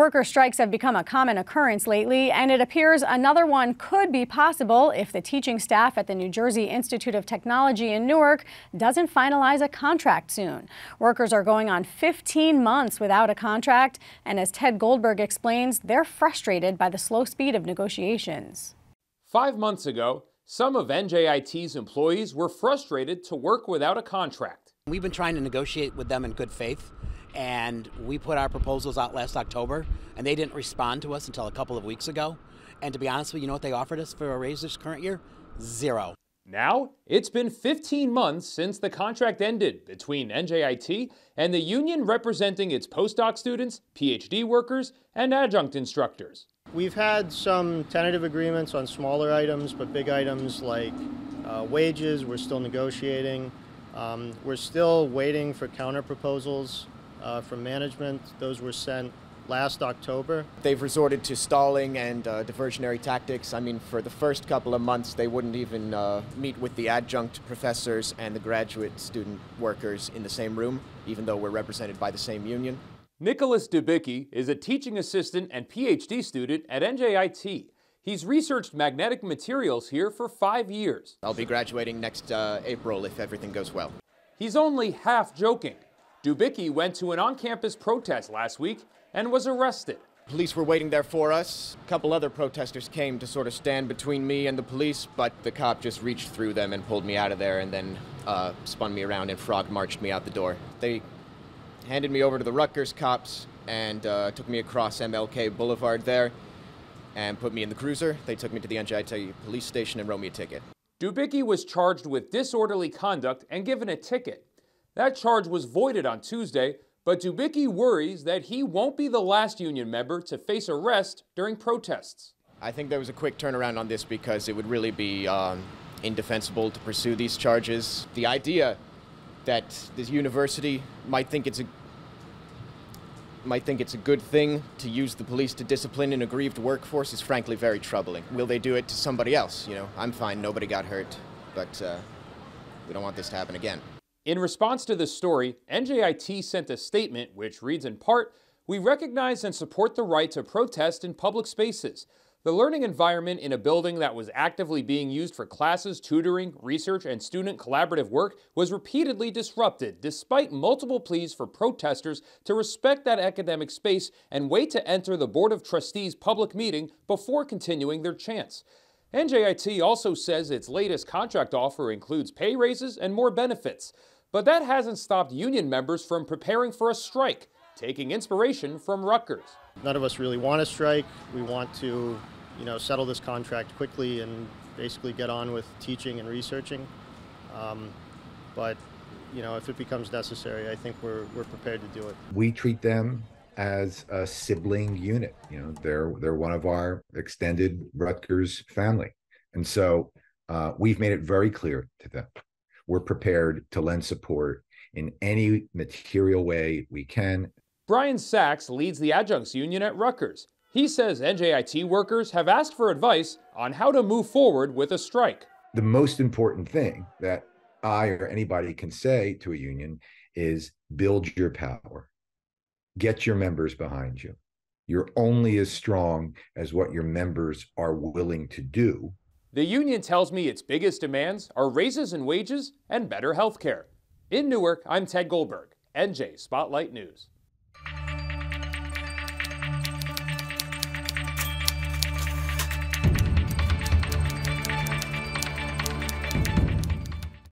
Worker strikes have become a common occurrence lately, and it appears another one could be possible if the teaching staff at the New Jersey Institute of Technology in Newark doesn't finalize a contract soon. Workers are going on 15 months without a contract, and as Ted Goldberg explains, they're frustrated by the slow speed of negotiations. 5 months ago, some of NJIT's employees were frustrated to work without a contract. We've been trying to negotiate with them in good faith, and we put our proposals out last October, and they didn't respond to us until a couple of weeks ago. And to be honest with you, you know what they offered us for a raise this current year? Zero. Now, it's been 15 months since the contract ended between NJIT and the union representing its postdoc students, PhD workers, and adjunct instructors. We've had some tentative agreements on smaller items, but big items like wages, we're still negotiating. We're still waiting for counter proposals from management. Those were sent last October. They've resorted to stalling and diversionary tactics. I mean, for the first couple of months, they wouldn't even meet with the adjunct professors and the graduate student workers in the same room, even though we're represented by the same union. Nicholas Dubicki is a teaching assistant and PhD student at NJIT. He's researched magnetic materials here for 5 years. I'll be graduating next April if everything goes well. He's only half joking. Dubicki went to an on-campus protest last week and was arrested. Police were waiting there for us. A couple other protesters came to sort of stand between me and the police, but the cop just reached through them and pulled me out of there and then spun me around and frog marched me out the door. They handed me over to the Rutgers cops and took me across MLK Boulevard there and put me in the cruiser. They took me to the NJIT police station and wrote me a ticket. Dubicki was charged with disorderly conduct and given a ticket. That charge was voided on Tuesday, but Dubicki worries that he won't be the last union member to face arrest during protests. I think there was a quick turnaround on this because it would really be indefensible to pursue these charges. The idea that this university might think it's a good thing to use the police to discipline an aggrieved workforce is frankly very troubling. Will they do it to somebody else? You know, I'm fine, nobody got hurt, but we don't want this to happen again. In response to this story, NJIT sent a statement which reads in part, "We recognize and support the right to protest in public spaces. The learning environment in a building that was actively being used for classes, tutoring, research, and student collaborative work was repeatedly disrupted despite multiple pleas for protesters to respect that academic space and wait to enter the Board of Trustees public meeting before continuing their chants." NJIT also says its latest contract offer includes pay raises and more benefits. But that hasn't stopped union members from preparing for a strike, taking inspiration from Rutgers. None of us really want a strike. We want to, you know, settle this contract quickly and basically get on with teaching and researching. But, you know, if it becomes necessary, I think we're prepared to do it. We treat them as a sibling unit. You know, they're one of our extended Rutgers family. And so we've made it very clear to them. We're prepared to lend support in any material way we can. Brian Sachs leads the adjuncts union at Rutgers. He says NJIT workers have asked for advice on how to move forward with a strike. The most important thing that I or anybody can say to a union is build your power. Get your members behind you. You're only as strong as what your members are willing to do. The union tells me its biggest demands are raises in wages and better health care. In Newark, I'm Ted Goldberg, NJ Spotlight News.